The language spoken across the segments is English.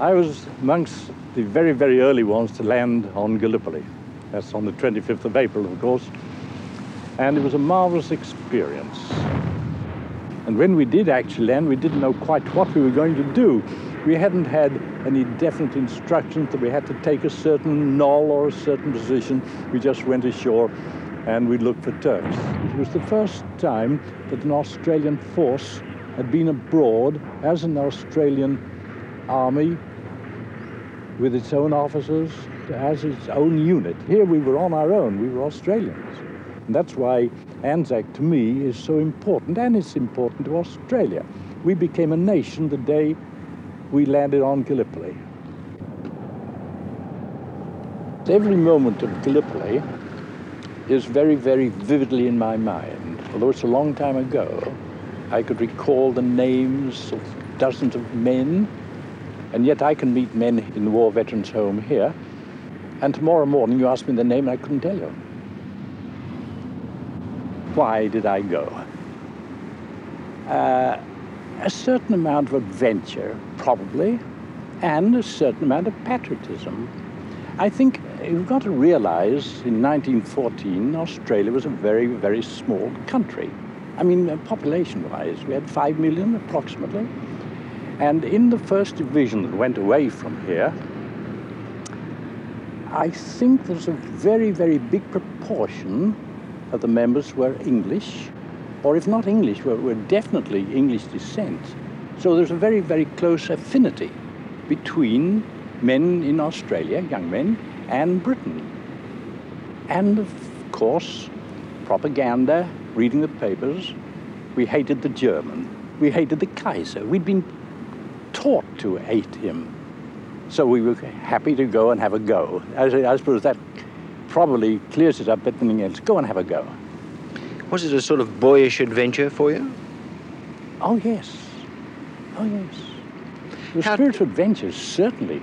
I was amongst the very, very early ones to land on Gallipoli. That's on the 25th of April, of course. And it was a marvelous experience. And when we did actually land, we didn't know quite what we were going to do. We hadn't had any definite instructions that we had to take a certain knoll or a certain position. We just went ashore and we looked for Turks. It was the first time that an Australian force had been abroad as an Australian army with its own officers, as its own unit. Here we were on our own, we were Australians. And that's why Anzac to me is so important, and it's important to Australia. We became a nation the day we landed on Gallipoli. Every moment of Gallipoli is very, very vividly in my mind. Although it's a long time ago, I could recall the names of dozens of men, and yet I can meet men in the War Veterans Home here, and tomorrow morning you ask me the name and I couldn't tell you. Why did I go? A certain amount of adventure, probably, and a certain amount of patriotism. I think you've got to realize in 1914, Australia was a very, very small country. I mean, population-wise, we had 5 million approximately. And in the first division that went away from here, I think there's a very, very big proportion of the members were English, or if not English, were definitely English descent. So there's a very, very close affinity between men in Australia, young men, and Britain. And of course, propaganda, reading the papers. We hated the German. We hated the Kaiser. We'd been taught to hate him. So we were happy to go and have a go. I suppose that probably clears it up, but nothing else. Go and have a go. Was it a sort of boyish adventure for you? Oh, yes. Oh, yes. The spirit of adventure, certainly.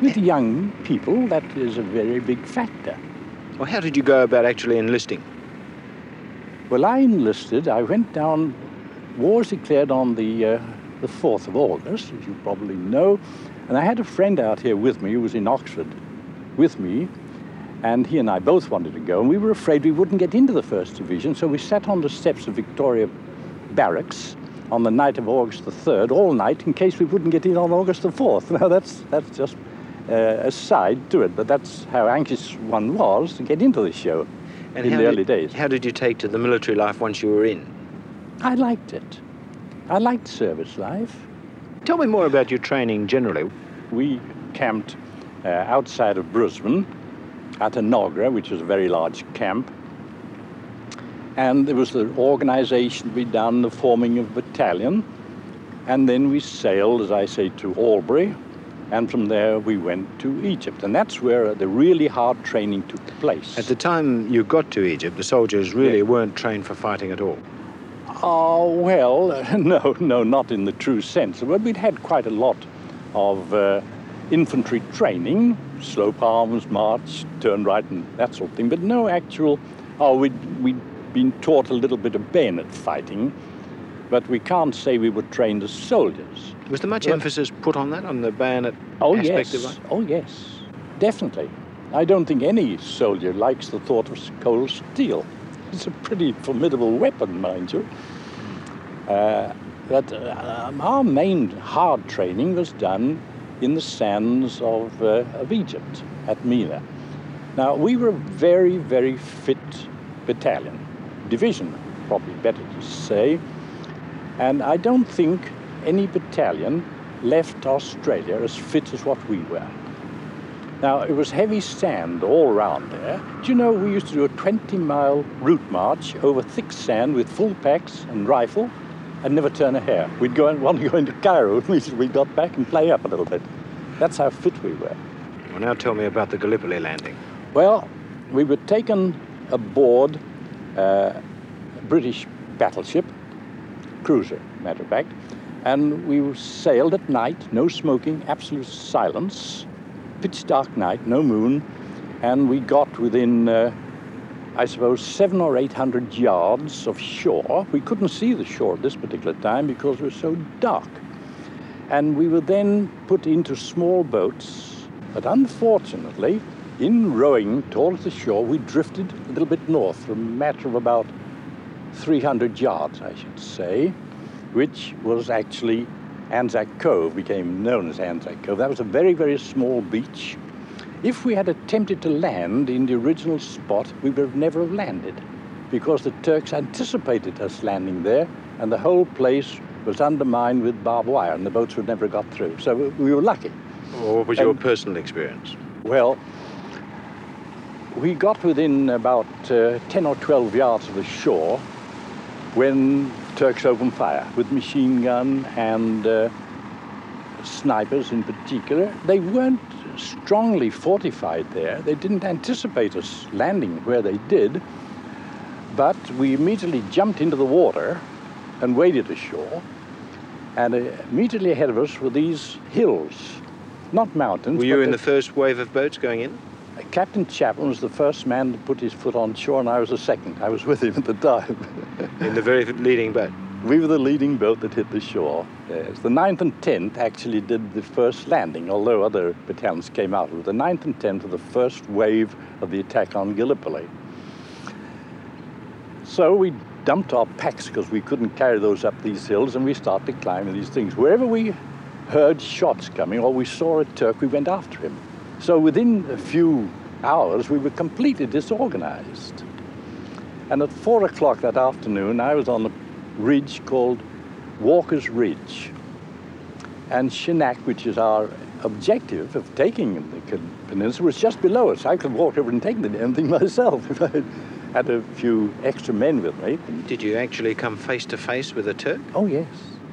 With young people, that is a very big factor. Well, how did you go about actually enlisting? Well, I enlisted. I went down. War was declared on the 4th of August, as you probably know. And I had a friend out here with me who was in Oxford with me. And he and I both wanted to go, and we were afraid we wouldn't get into the first division, so we sat on the steps of Victoria Barracks on the night of August the 3rd, all night, in case we wouldn't get in on August the 4th. Now, that's just a side to it, but that's how anxious one was to get into the show in the early days. How did you take to the military life once you were in? I liked it. I liked service life. Tell me more about your training generally. We camped outside of Brisbane, at Anagra, which was a very large camp. And there was the organization to be done, the forming of battalion. And then we sailed, as I say, to Albury. And from there we went to Egypt. And that's where the really hard training took place. At the time you got to Egypt, the soldiers really weren't trained for fighting at all. Oh, well, no, not in the true sense. But we'd had quite a lot of infantry training, slope arms, march, turn right, and that sort of thing, but no actual, we'd been taught a little bit of bayonet fighting, but we can't say we were trained as soldiers. Was there much emphasis put on that, on the bayonet aspect of it? Oh, yes, definitely. I don't think any soldier likes the thought of cold steel. It's a pretty formidable weapon, mind you. Our main hard training was done in the sands of Egypt, at Mena. Now, we were a very, very fit battalion, division, probably better to say, and I don't think any battalion left Australia as fit as what we were. Now, it was heavy sand all around there. Do you know, we used to do a 20-mile route march over thick sand with full packs and rifle, and never turn a hair. We'd want to go into Cairo, and we got back and play up a little bit. That's how fit we were. Well, now tell me about the Gallipoli landing. Well, we were taken aboard a British battleship, cruiser, matter of fact, and we sailed at night, no smoking, absolute silence, pitch dark night, no moon, and we got within, I suppose, 700 or 800 yards of shore. We couldn't see the shore at this particular time because it was so dark. and we were then put into small boats. But unfortunately, in rowing towards the shore, we drifted a little bit north for a matter of about 300 yards, I should say, which was actually Anzac Cove, became known as Anzac Cove. That was a very, very small beach. If we had attempted to land in the original spot, we would have never landed, because the Turks anticipated us landing there, and the whole place was undermined with barbed wire, and the boats would never got through. So we were lucky. What was your personal experience? Well, we got within about 10 or 12 yards of the shore when Turks opened fire with machine gun and snipers in particular. They weren't strongly fortified there. They didn't anticipate us landing where they did, but we immediately jumped into the water and waded ashore, and immediately ahead of us were these hills, not mountains. Were you in the first wave of boats going in? Captain Chapman was the first man to put his foot on shore, and I was the second. I was with him at the time. In the very leading boat? We were the leading boat that hit the shore. Yes. The 9th and 10th actually did the first landing, although other battalions came out. The 9th and 10th were the first wave of the attack on Gallipoli. So we dumped our packs, because we couldn't carry those up these hills, and we started climbing these things. Wherever we heard shots coming or we saw a Turk, we went after him. So within a few hours, we were completely disorganized. And at 4 o'clock that afternoon, I was on a ridge called Walker's Ridge. And Chunuk, which is our objective of taking the peninsula, was just below us. I could walk over and take the damn thing myself if I had a few extra men with me. Did you actually come face to face with a Turk? Oh, yes.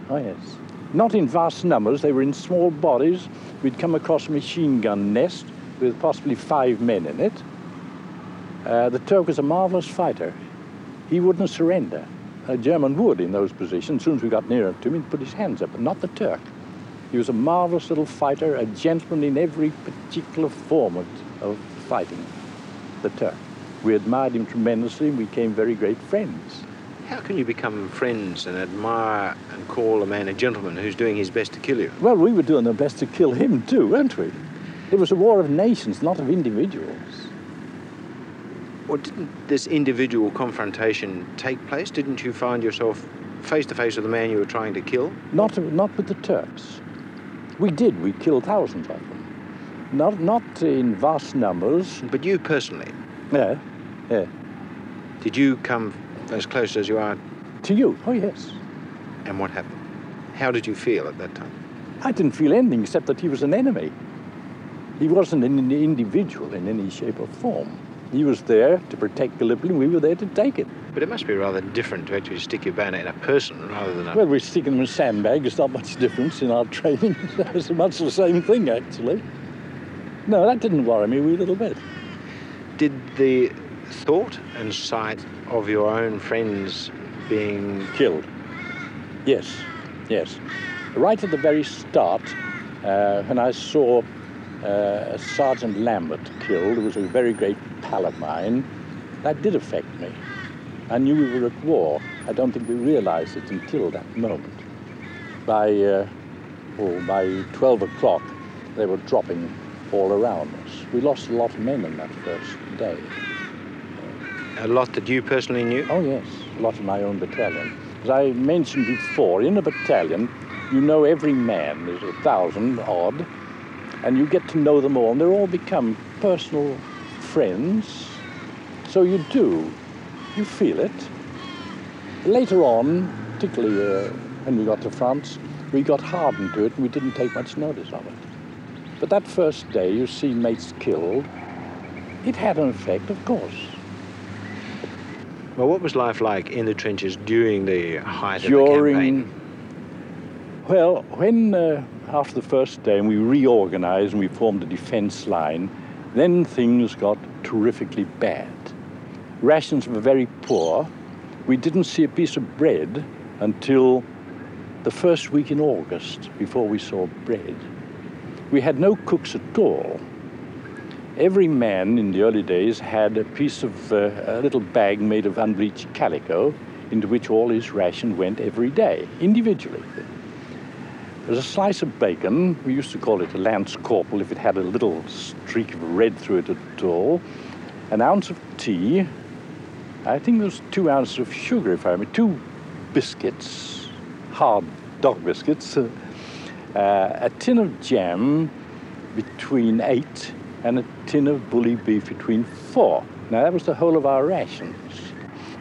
Oh, yes. Not in vast numbers, they were in small bodies. We'd come across a machine gun nest with possibly 5 men in it. The Turk was a marvelous fighter. He wouldn't surrender. A German would in those positions. As soon as we got nearer to him, he'd put his hands up, but not the Turk. He was a marvelous little fighter, a gentleman in every particular form of fighting, the Turk. We admired him tremendously and we became very great friends. How can you become friends and admire and call a man a gentleman who's doing his best to kill you? Well, we were doing our best to kill him too, weren't we? It was a war of nations, not of individuals. Well, didn't this individual confrontation take place? Didn't you find yourself face to face with the man you were trying to kill? Not with the Turks. We did. We killed thousands of them. Not in vast numbers. But you personally? Yeah, yeah. Did you come as close as you are? To you? Oh, yes. And what happened? How did you feel at that time? I didn't feel anything except that he was an enemy. He wasn't an individual in any shape or form. He was there to protect Gallipoli, and we were there to take it. But it must be rather different to actually stick your bayonet in a person rather than a... Well, we're sticking them in a sandbag. It's not much difference in our training. It's much the same thing, actually. No, that didn't worry me a wee little bit. Did the thought and sight of your own friends being killed? Yes, yes. Right at the very start, when I saw Sergeant Lambert killed, who was a very great pal of mine, that did affect me. I knew we were at war. I don't think we realized it until that moment. By 12 o'clock, they were dropping all around us. We lost a lot of men in that first day. A lot that you personally knew? Oh, yes, a lot of my own battalion. As I mentioned before, in a battalion, you know every man. There's 1,000 odd, and you get to know them all, and they all become personal friends. So you do. You feel it. Later on, particularly when we got to France, we got hardened to it, and we didn't take much notice of it. But that first day, you see mates killed, it had an effect, of course. Well, what was life like in the trenches during the height of the campaign? Well, when after the first day we reorganized and we formed a defense line, then things got terrifically bad. Rations were very poor. We didn't see a piece of bread until the first week in August, before we saw bread. We had no cooks at all. Every man in the early days had a piece of a little bag made of unbleached calico into which all his ration went every day, individually. There's a slice of bacon. We used to call it a lance corporal if it had a little streak of red through it at all. An ounce of tea. I think there's 2 ounces of sugar, if I remember. 2 biscuits, hard dog biscuits. A tin of jam between 8 and a tin of bully beef between 4. Now, that was the whole of our rations.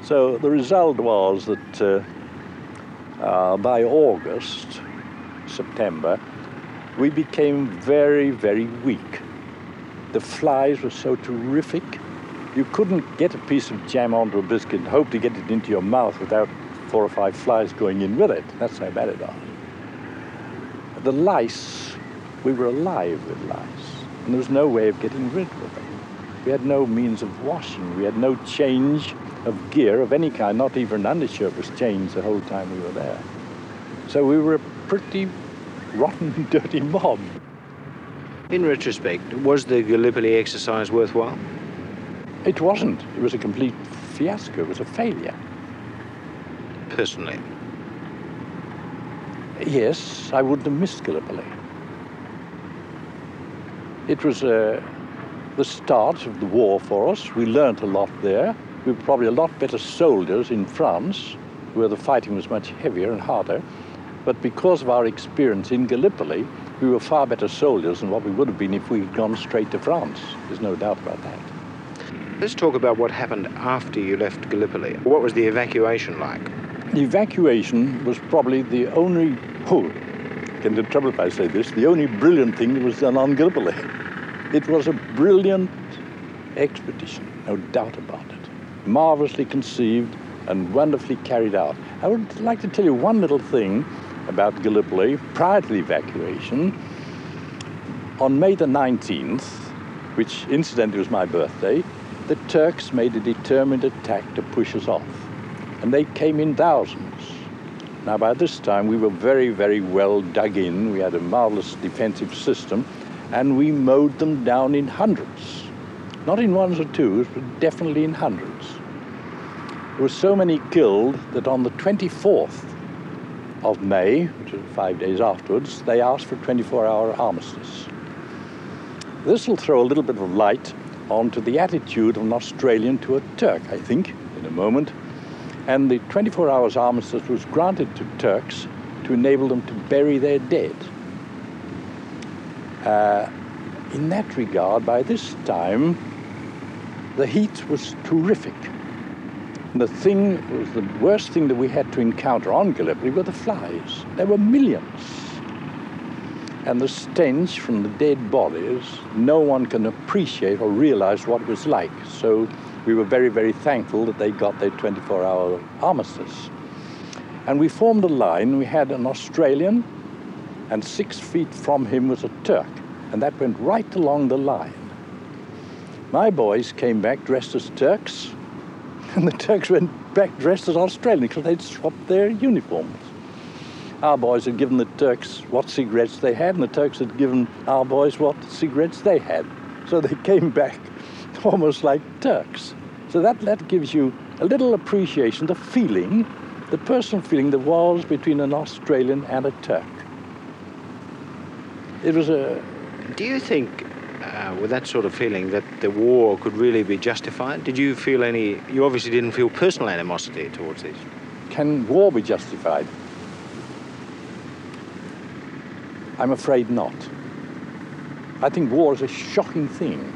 So the result was that by August, September, we became very, very weak. The flies were so terrific. You couldn't get a piece of jam onto a biscuit and hope to get it into your mouth without 4 or 5 flies going in with it. That's how bad it was. The lice, we were alive with lice, and there was no way of getting rid of them. We had no means of washing. We had no change of gear of any kind. Not even an undershirt was changed the whole time we were there. So we were a pretty rotten, dirty mob. In retrospect, was the Gallipoli exercise worthwhile? It wasn't. It was a complete fiasco. It was a failure. Personally? Yes, I wouldn't have missed Gallipoli. It was the start of the war for us. We learnt a lot there. We were probably a lot better soldiers in France, where the fighting was much heavier and harder. But because of our experience in Gallipoli, we were far better soldiers than what we would have been if we had gone straight to France. There's no doubt about that. Let's talk about what happened after you left Gallipoli. What was the evacuation like? The evacuation was probably the only, I get into trouble if I say this, the only brilliant thing that was done on Gallipoli. It was a brilliant expedition, no doubt about it. Marvelously conceived and wonderfully carried out. I would like to tell you one little thing about Gallipoli prior to the evacuation. On May the 19th, which incidentally was my birthday, the Turks made a determined attack to push us off, and they came in thousands. Now, by this time, we were very, very well dug in. We had a marvelous defensive system, and we mowed them down in hundreds. Not in ones or twos, but definitely in hundreds. There were so many killed that on the 24th of May, which was 5 days afterwards, they asked for a 24-hour armistice. This will throw a little bit of light onto the attitude of an Australian to a Turk, I think, in a moment. And the 24-hour armistice was granted to Turks to enable them to bury their dead. In that regard, by this time, the heat was terrific. And the worst thing that we had to encounter on Gallipoli were the flies. There were millions. And the stench from the dead bodies, no one can appreciate or realize what it was like. So we were very, very thankful that they got their 24-hour armistice. And we formed a line. We had an Australian, and 6 feet from him was a Turk. And that went right along the line. My boys came back dressed as Turks, and the Turks went back dressed as Australians because they'd swapped their uniforms. Our boys had given the Turks what cigarettes they had, and the Turks had given our boys what cigarettes they had. So they came back almost like Turks. So that gives you a little appreciation, the feeling, the personal feeling there was between an Australian and a Turk. It was a... Do you think, with that sort of feeling, that the war could really be justified? Did you feel any... You obviously didn't feel personal animosity towards it. Can war be justified? I'm afraid not. I think war is a shocking thing.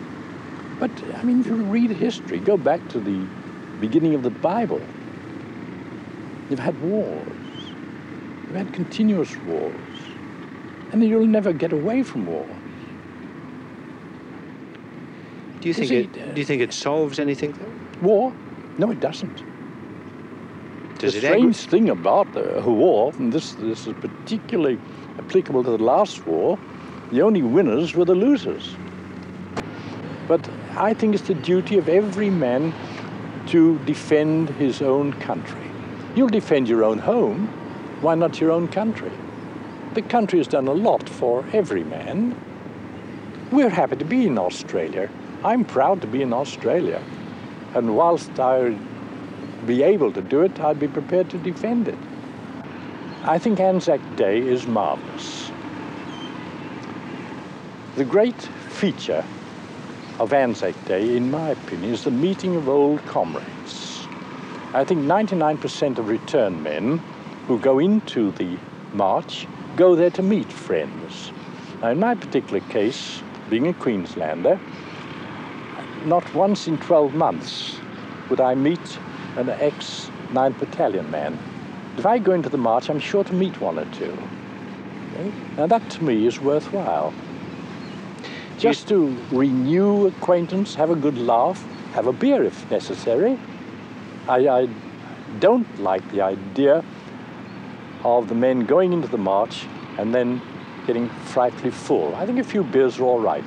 But, I mean, if you read history, go back to the beginning of the Bible. You've had wars. You've had continuous wars. And you'll never get away from war. Do you think it solves anything, though? War? No, it doesn't. The strange thing about a war, and this is particularly applicable to the last war, the only winners were the losers. But I think it's the duty of every man to defend his own country. You'll defend your own home, why not your own country? The country has done a lot for every man. We're happy to be in Australia. I'm proud to be in Australia. And whilst I be able to do it, I'd be prepared to defend it. I think Anzac Day is marvelous. The great feature of Anzac Day, in my opinion, is the meeting of old comrades. I think 99% of returned men who go into the march go there to meet friends. Now, in my particular case, being a Queenslander, not once in 12 months would I meet an ex-9th Battalion man. If I go into the march, I'm sure to meet one or two. Okay? Now, that to me is worthwhile. Just to renew acquaintance, have a good laugh, have a beer if necessary. I don't like the idea of the men going into the march and then getting frightfully full. I think a few beers are all right.